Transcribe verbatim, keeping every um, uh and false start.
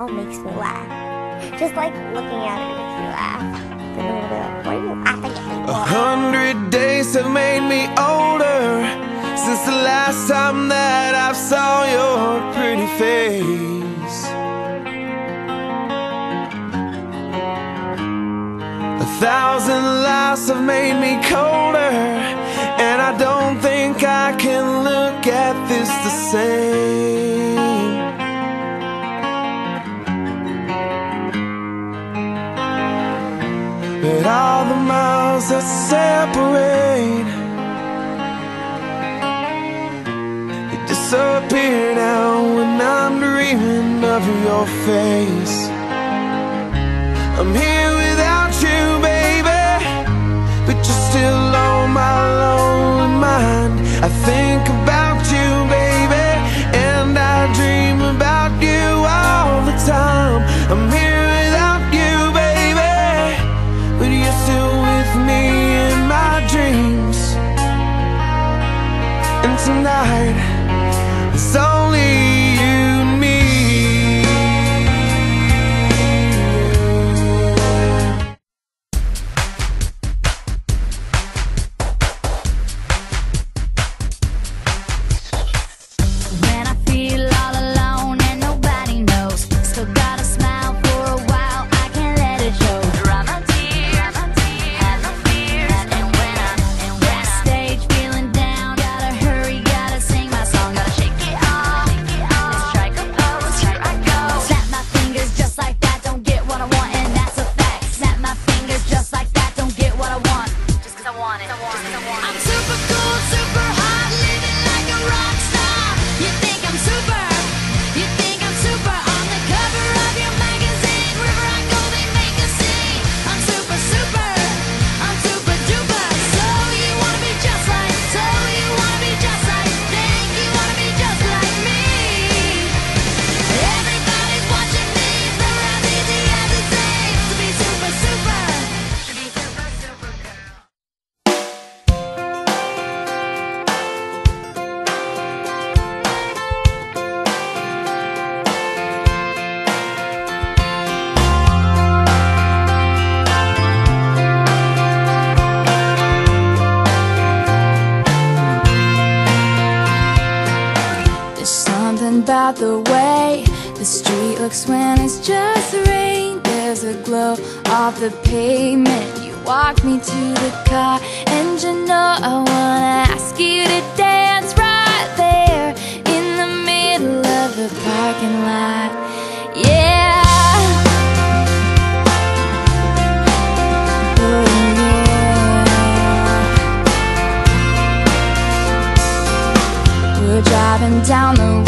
It makes me laugh. Just like looking at it makes me laugh. Why are you laughing at me? A hundred days have made me older since the last time that I saw your pretty face. A thousand lies have made me colder, and I don't think I can look at this the same. But all the miles that separate, they disappear now when I'm dreaming of your face. I'm here without you, baby, but you're still on my lonely mind. I think about you, baby, and I dream about you all the time. I'm here tonight, it's only you and me. When I feel all alone and nobody knows, still gotta smile for a while, I can't let it go. Dry my tears, have no fears, and when I'm on that stage feeling down, gotta hurt. About the way the street looks when it's just rain, there's a glow off the pavement. You walk me to the car, and you know I wanna ask you to dance right there in the middle of the parking lot. Yeah, oh, yeah. We're driving down the